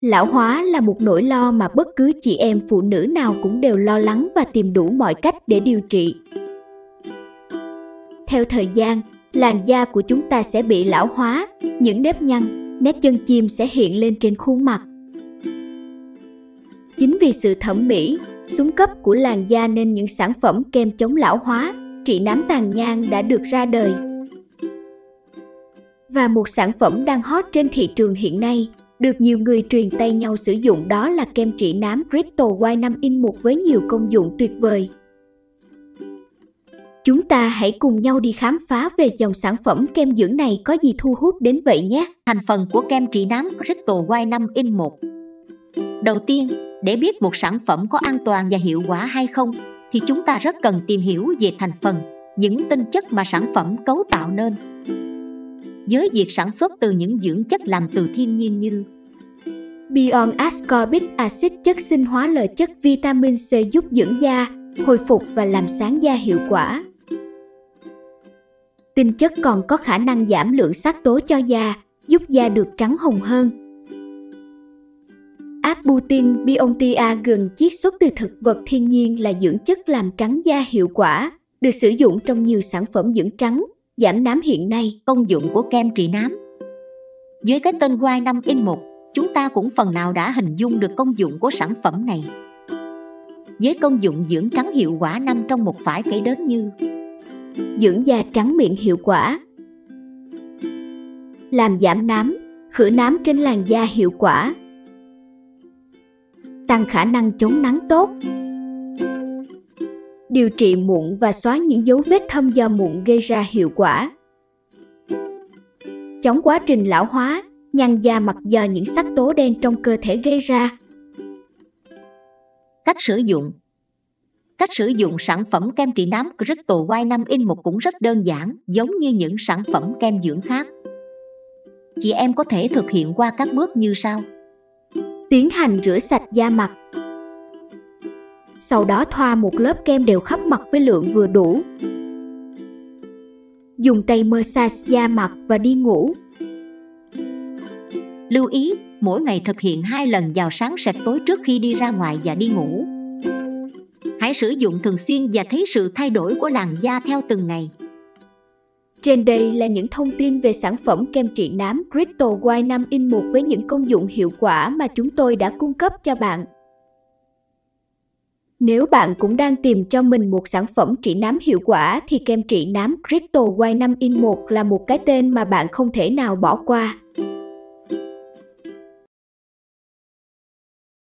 Lão hóa là một nỗi lo mà bất cứ chị em phụ nữ nào cũng đều lo lắng và tìm đủ mọi cách để điều trị. Theo thời gian, làn da của chúng ta sẽ bị lão hóa, những nếp nhăn, nét chân chim sẽ hiện lên trên khuôn mặt. Chính vì sự thẩm mỹ xuống cấp của làn da nên những sản phẩm kem chống lão hóa, trị nám tàn nhang đã được ra đời. Và một sản phẩm đang hot trên thị trường hiện nay, được nhiều người truyền tay nhau sử dụng đó là kem trị nám Crystal White 5 in 1 với nhiều công dụng tuyệt vời. Chúng ta hãy cùng nhau đi khám phá về dòng sản phẩm kem dưỡng này có gì thu hút đến vậy nhé. Thành phần của kem trị nám Crystal White 5 in 1. Đầu tiên, để biết một sản phẩm có an toàn và hiệu quả hay không, thì chúng ta rất cần tìm hiểu về thành phần, những tinh chất mà sản phẩm cấu tạo nên. Với việc sản xuất từ những dưỡng chất làm từ thiên nhiên như Biol Ascorbic Acid, chất sinh hóa lợi chất vitamin C giúp dưỡng da, hồi phục và làm sáng da hiệu quả. Tinh chất còn có khả năng giảm lượng sắc tố cho da, giúp da được trắng hồng hơn. Arbutin Biontiagent, chiết xuất từ thực vật thiên nhiên, là dưỡng chất làm trắng da hiệu quả, được sử dụng trong nhiều sản phẩm dưỡng trắng, giảm nám hiện nay. Công dụng của kem trị nám. Với cái tên White 5 in 1, chúng ta cũng phần nào đã hình dung được công dụng của sản phẩm này. Với công dụng dưỡng trắng hiệu quả 5 trong 1 phải kể đến như dưỡng da trắng miệng hiệu quả, làm giảm nám, khử nám trên làn da hiệu quả, tăng khả năng chống nắng tốt, điều trị mụn và xóa những dấu vết thâm do mụn gây ra hiệu quả, chống quá trình lão hóa, nhăn da mặt do những sắc tố đen trong cơ thể gây ra. Cách sử dụng sản phẩm kem trị nám Crystal White 5 in 1 cũng rất đơn giản, giống như những sản phẩm kem dưỡng khác. Chị em có thể thực hiện qua các bước như sau. Tiến hành rửa sạch da mặt. Sau đó thoa một lớp kem đều khắp mặt với lượng vừa đủ. Dùng tay massage da mặt và đi ngủ. Lưu ý, mỗi ngày thực hiện 2 lần vào sáng sạch tối trước khi đi ra ngoài và đi ngủ. Hãy sử dụng thường xuyên và thấy sự thay đổi của làn da theo từng ngày. Trên đây là những thông tin về sản phẩm kem trị nám Crystal White 5 in 1 với những công dụng hiệu quả mà chúng tôi đã cung cấp cho bạn. Nếu bạn cũng đang tìm cho mình một sản phẩm trị nám hiệu quả thì kem trị nám Crystal White 5 in 1 là một cái tên mà bạn không thể nào bỏ qua.